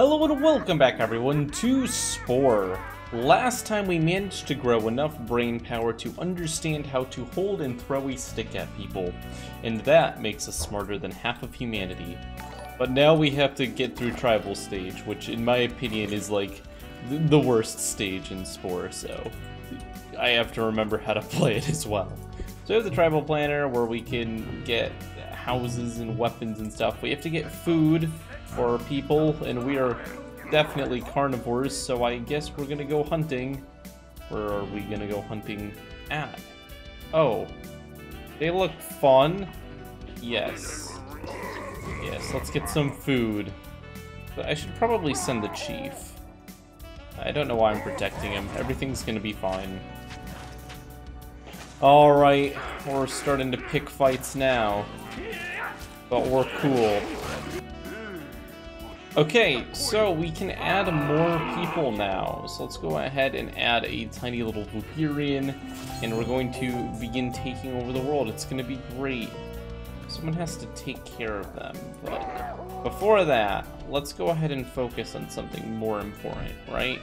Hello and welcome back everyone to Spore. Last time we managed to grow enough brain power to understand how to hold and throw a stick at people, and that makes us smarter than half of humanity. But now we have to get through tribal stage, which in my opinion is like the worst stage in Spore, so I have to remember how to play it as well. So we have the tribal planner where we can get houses and weapons and stuff. We have to get food for our people, and we are definitely carnivores, so I guess we're gonna go hunting. Where are we gonna go hunting at? Oh, they look fun. Yes. Yes, let's get some food. But I should probably send the chief. I don't know why I'm protecting him. Everything's gonna be fine. Alright, we're starting to pick fights now. But we're cool. Okay, so we can add more people now. So let's go ahead and add a tiny little Vooperian, and we're going to begin taking over the world. It's going to be great. Someone has to take care of them, but before that, let's go ahead and focus on something more important, right?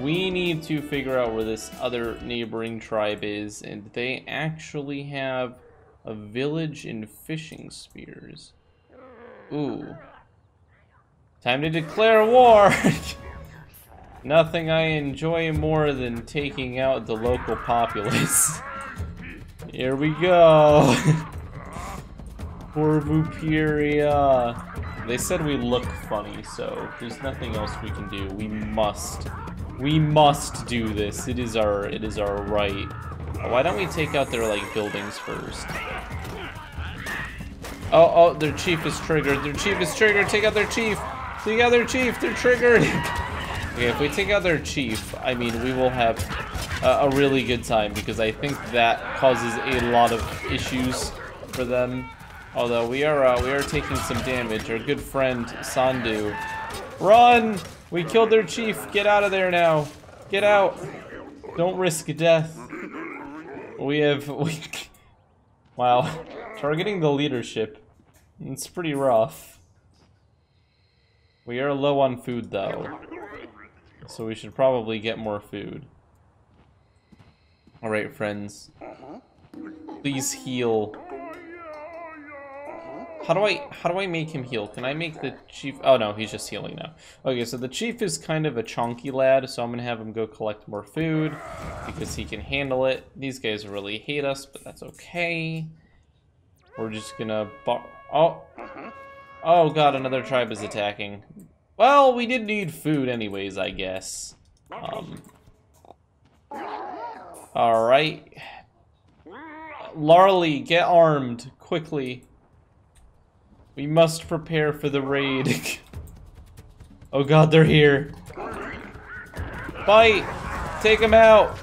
We need to figure out where this other neighboring tribe is, and they actually have a village in fishing spears. Ooh. Time to declare war! Nothing I enjoy more than taking out the local populace. Here we go! Poor Vooperia. They said we look funny, so there's nothing else we can do. We must do this. It is our right. Why don't we take out their, like, buildings first? Oh, their chief is triggered. Their chief is triggered. Take out their chief! Take out their chief! They're triggered! Okay, if we take out their chief, I mean, we will have a really good time, because I think that causes a lot of issues for them. Although, we are taking some damage. Our good friend, Sandu. Run! We killed their chief! Get out of there now! Get out! Don't risk death. Wow. Targeting the leadership. It's pretty rough. We are low on food, though, so we should probably get more food. Alright, friends. Please heal. How do I make him heal? Can I make the chief... Oh, no, he's just healing now. Okay, so the chief is kind of a chonky lad, so I'm gonna have him go collect more food, because he can handle it. These guys really hate us, but that's okay. We're just gonna... Oh! Oh god, another tribe is attacking. Well, we did need food anyways, I guess. Alright. Larly, get armed, quickly. We must prepare for the raid. Oh god, they're here. Fight! Take them out!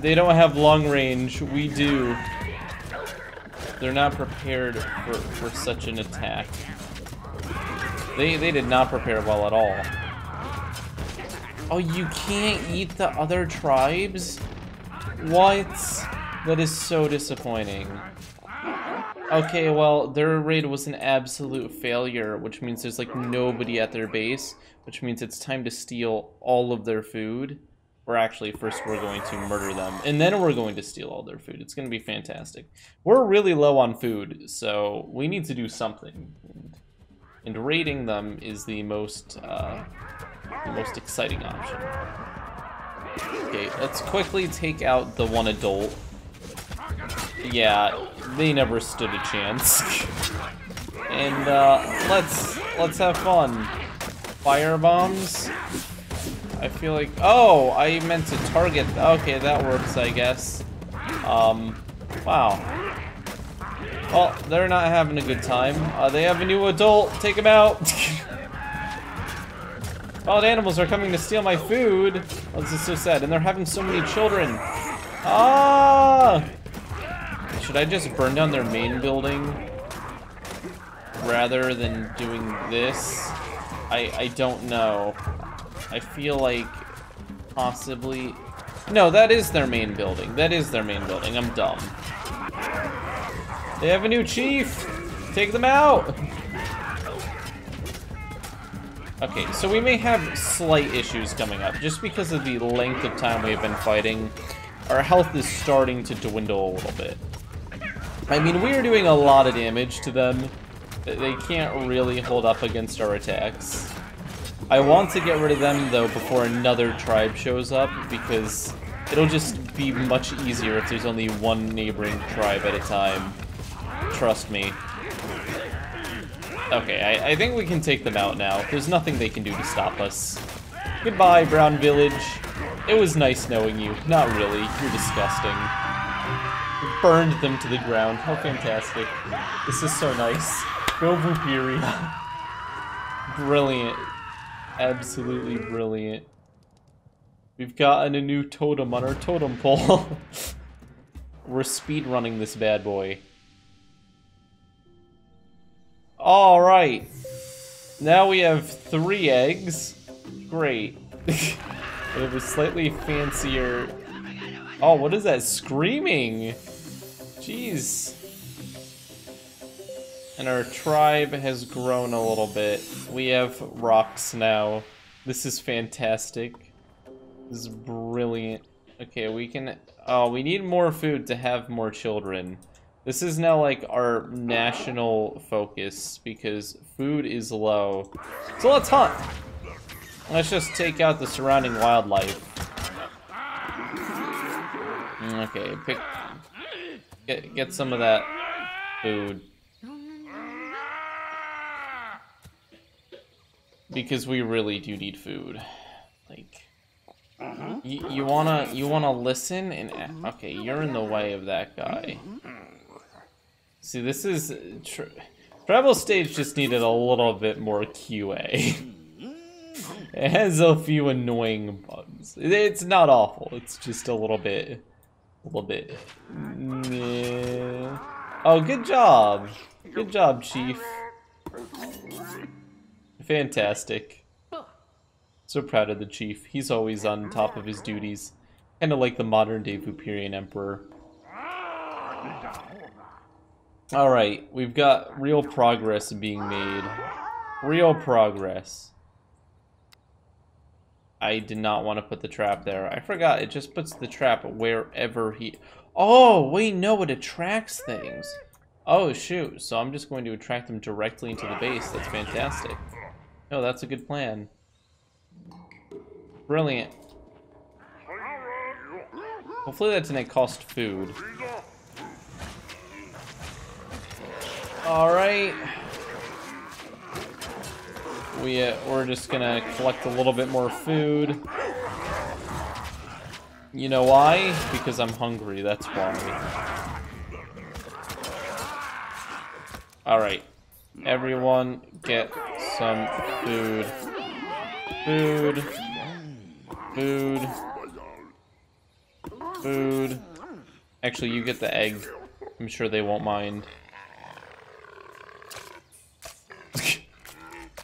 They don't have long range, we do. They're not prepared for such an attack. They did not prepare well at all. Oh, you can't eat the other tribes? What? That is so disappointing. Okay, well, their raid was an absolute failure, which means there's, like, nobody at their base, which means it's time to steal all of their food. Or actually, first we're going to murder them, and then we're going to steal all their food. It's going to be fantastic. We're really low on food, so we need to do something. And raiding them is the most exciting option. Okay, let's quickly take out the one adult. Yeah, they never stood a chance. And let's have fun. Fire bombs. I feel like I meant to target. Okay, that works, I guess. Wow. Well, they're not having a good time. They have a new adult. Take him out. Wild animals are coming to steal my food. Oh, this is so sad. And they're having so many children. Ah! Should I just burn down their main building rather than doing this? I don't know. I feel like possibly... No, that is their main building. That is their main building. I'm dumb. They have a new chief! Take them out! Okay, so we may have slight issues coming up. Just because of the length of time we have been fighting, our health is starting to dwindle a little bit. I mean, we are doing a lot of damage to them. They can't really hold up against our attacks. I want to get rid of them, though, before another tribe shows up, because it'll just be much easier if there's only one neighboring tribe at a time. Trust me. Okay, I think we can take them out now. There's nothing they can do to stop us. Goodbye, Brown Village. It was nice knowing you. Not really. You're disgusting. Burned them to the ground. How fantastic. This is so nice. Go Vooperia. Brilliant. Absolutely brilliant. We've gotten a new totem on our totem pole. We're speedrunning this bad boy. Alright. Now we have 3 eggs. Great. We have a slightly fancier... Oh, what is that? Screaming! Jeez. And our tribe has grown a little bit. We have rocks now. This is fantastic. This is brilliant. Okay, we can... Oh, we need more food to have more children. This is now like our national focus because food is low. So let's hunt! Let's just take out the surrounding wildlife. Okay, pick... Get some of that food. Because we really do need food. Like... You wanna listen and... Okay, you're in the way of that guy. See, this is... Travel Stage just needed a little bit more QA. It has a few annoying bugs. It's not awful, it's just a little bit... Yeah. Oh, good job! Good job, Chief. Fantastic. So proud of the Chief. He's always on top of his duties. Kinda like the modern-day Vooperian Emperor. Alright, we've got real progress being made. Real progress. I did not want to put the trap there. I forgot, it just puts the trap wherever he... Oh, wait, no, it attracts things. Oh, shoot, so I'm just going to attract them directly into the base. That's fantastic. No, that's a good plan. Brilliant. Hopefully that didn't cost food. Alright. We're just gonna collect a little bit more food. You know why? Because I'm hungry, that's why. Alright. Everyone get some food. Food. Food. Food. Actually, you get the egg. I'm sure they won't mind.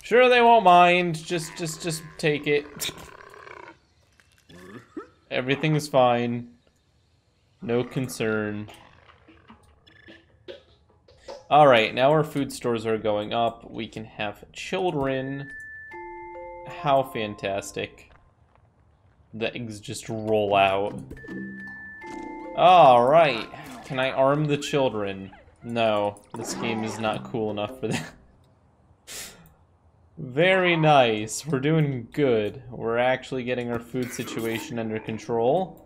Sure, they won't mind. Just take it. Everything's fine. No concern. Alright, now our food stores are going up. We can have children. How fantastic. The eggs just roll out. Alright. Can I arm the children? No, this game is not cool enough for that. Very nice. We're doing good. We're actually getting our food situation under control.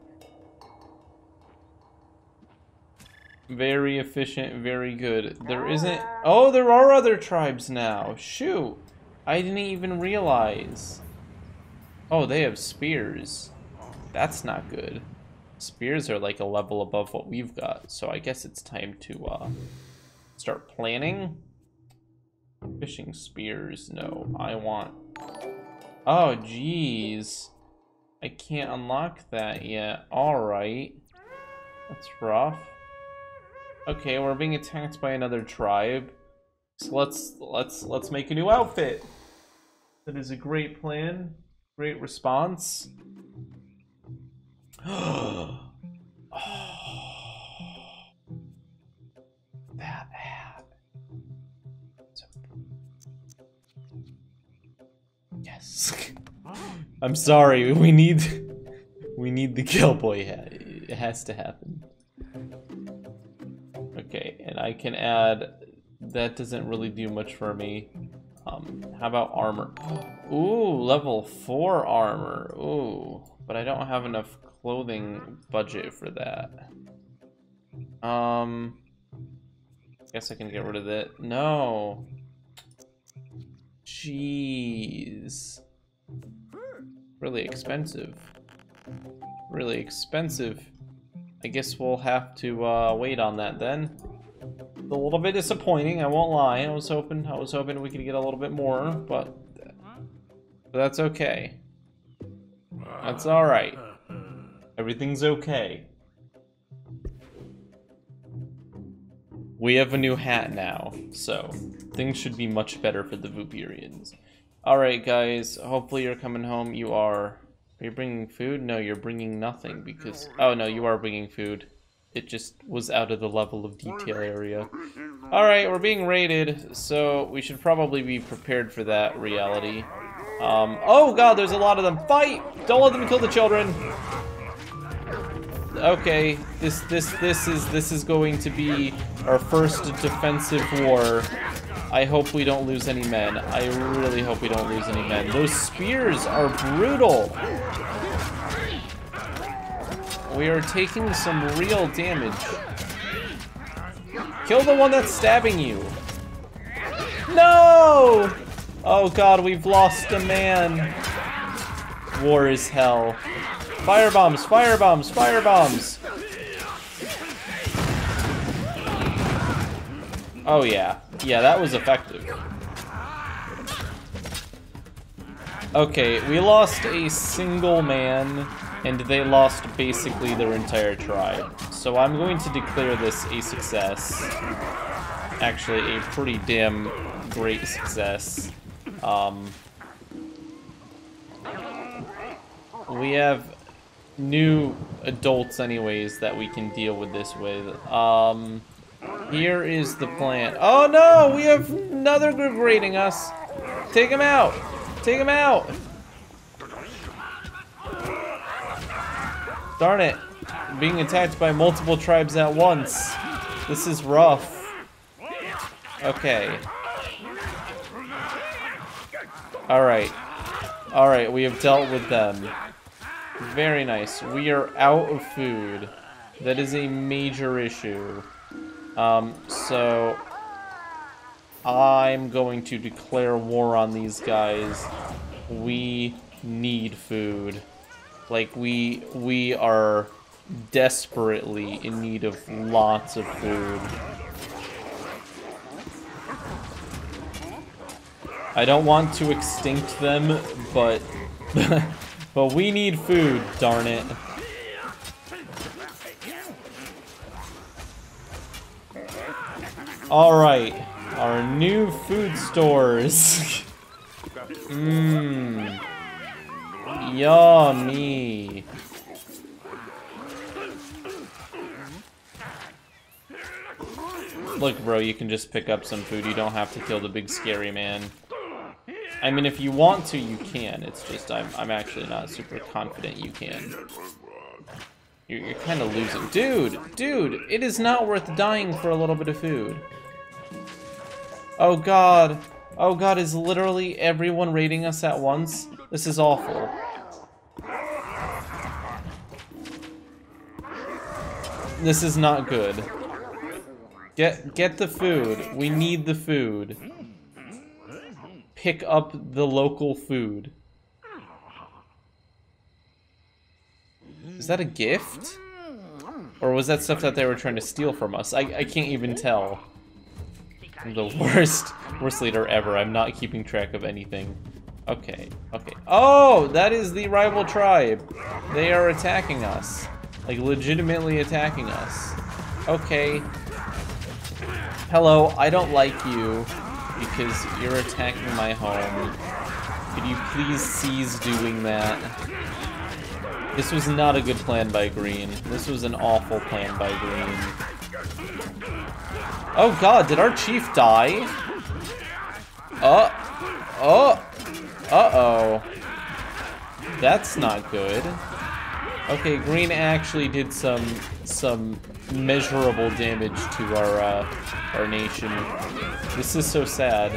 Very efficient, very good. There isn't... Oh, there are other tribes now. Shoot. I didn't even realize. Oh, they have spears. That's not good. Spears are like a level above what we've got, so I guess it's time to start planning. Fishing spears, no, I want... Oh, jeez. I can't unlock that yet. Alright. That's rough. Okay, we're being attacked by another tribe. So let's make a new outfit. That is a great plan. Great response. Oh. That ass. mask. I'm sorry, we need the cowboy hat. It has to happen. Okay, and I can add, that doesn't really do much for me. How about armor? Ooh, level 4 armor. Ooh, but I don't have enough clothing budget for that. Guess I can get rid of that. No. Jeez. Really expensive. Really expensive. I guess we'll have to wait on that then. A little bit disappointing, I won't lie. I was hoping we could get a little bit more, but that's okay. That's all right. Everything's okay. We have a new hat now, so things should be much better for the Vooperians. All right, guys. Hopefully you're coming home. You are. Are you bringing food? No, you're bringing nothing because... Oh, no, you are bringing food. It just was out of the level of detail area. Alright, we're being raided, so we should probably be prepared for that reality. Oh god, there's a lot of them. Fight! Don't let them kill the children! Okay, this is going to be our first defensive war. I hope we don't lose any men. I really hope we don't lose any men. Those spears are brutal! We are taking some real damage. Kill the one that's stabbing you. No! Oh god, we've lost a man. War is hell. Firebombs, firebombs, firebombs. Oh yeah. Yeah, that was effective. Okay, we lost a single man. And they lost basically their entire tribe. So I'm going to declare this a success. Actually, a pretty damn great success. We have new adults anyways that we can deal with this with. Here is the plan. Oh no, we have another group raiding us. Take them out. Take them out. Darn it, being attacked by multiple tribes at once. This is rough. Okay. Alright. Alright, we have dealt with them. Very nice. We are out of food. That is a major issue. So... I'm going to declare war on these guys. We need food. Like, we are desperately in need of lots of food. I don't want to extinct them, but... but we need food, darn it. Alright, our new food stores. Mmm... Yummy. Look, bro, you can just pick up some food. You don't have to kill the big scary man. I mean, if you want to, you can. It's just I'm actually not super confident you can. You're kind of losing. Dude, it is not worth dying for a little bit of food. Oh, God, is literally everyone raiding us at once? This is awful. This is not good. Get the food. We need the food. Pick up the local food. Is that a gift? Or was that stuff that they were trying to steal from us? I can't even tell. I'm the worst leader ever. I'm not keeping track of anything. Okay, okay. Oh, that is the rival tribe. They are attacking us. Like, legitimately attacking us. Okay. Hello, I don't like you because you're attacking my home. Could you please cease doing that? This was not a good plan by Green. This was an awful plan by Green. Oh god, did our chief die? Oh. Uh-oh. That's not good. Okay, green actually did some measurable damage to our nation. This is so sad.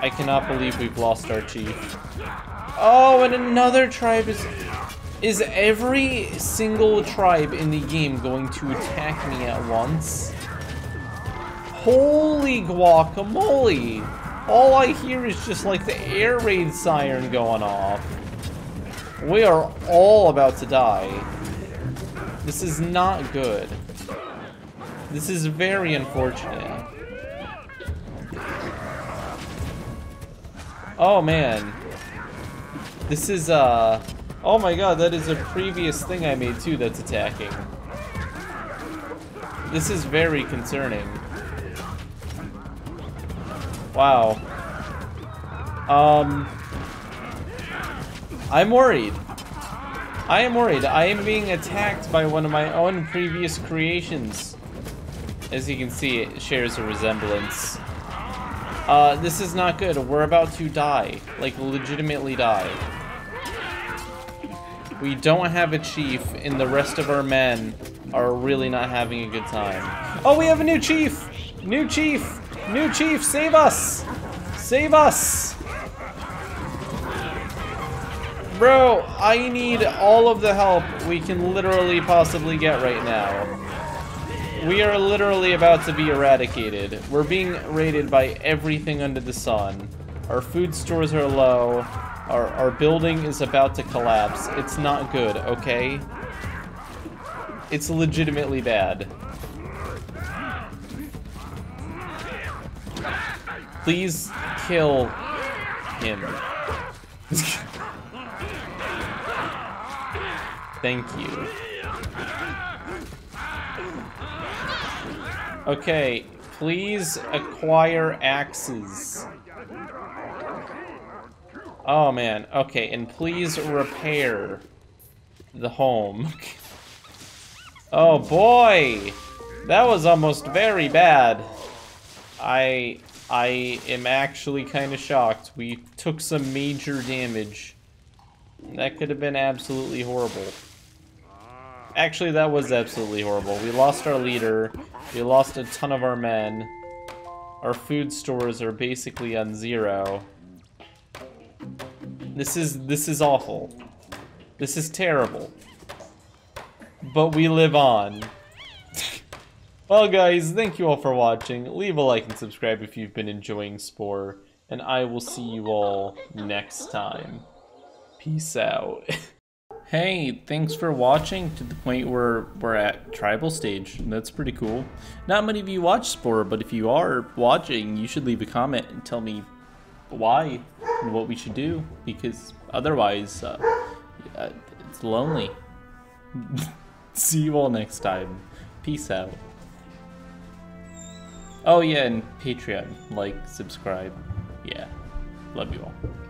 I cannot believe we've lost our chief. Oh, and another tribe is... Is every single tribe in the game going to attack me at once? Holy guacamole! All I hear is just like the air raid siren going off. We are all about to die. This is not good. This is very unfortunate. Oh man. This is oh my god, that is a previous thing I made too that's attacking. This is very concerning. Wow. I'm worried. I am worried. I am being attacked by one of my own previous creations. As you can see, it shares a resemblance. This is not good. We're about to die. Like, legitimately die. We don't have a chief, and the rest of our men are really not having a good time. Oh, we have a new chief! New chief! New chief! Save us! Save us! Bro, I need all of the help we can literally possibly get right now. We are literally about to be eradicated. We're being raided by everything under the sun. Our food stores are low. Our building is about to collapse. It's not good, okay? It's legitimately bad. Please kill him. Thank you. Okay, please acquire axes. Oh man, okay, and please repair the home. Oh boy! That was almost very bad. I am actually kind of shocked. We took some major damage. That could have been absolutely horrible. Actually, that was absolutely horrible. We lost our leader. We lost a ton of our men. Our food stores are basically on zero. This is awful. This is terrible. But we live on. Well, guys, thank you all for watching. Leave a like and subscribe if you've been enjoying Spore, and I will see you all next time. Peace out. Hey, thanks for watching to the point where we're at tribal stage. That's pretty cool. Not many of you watch Spore, but if you are watching, you should leave a comment and tell me why and what we should do, because otherwise it's lonely. See you all next time. Peace out. Oh yeah, and Patreon, like, subscribe, yeah, love you all.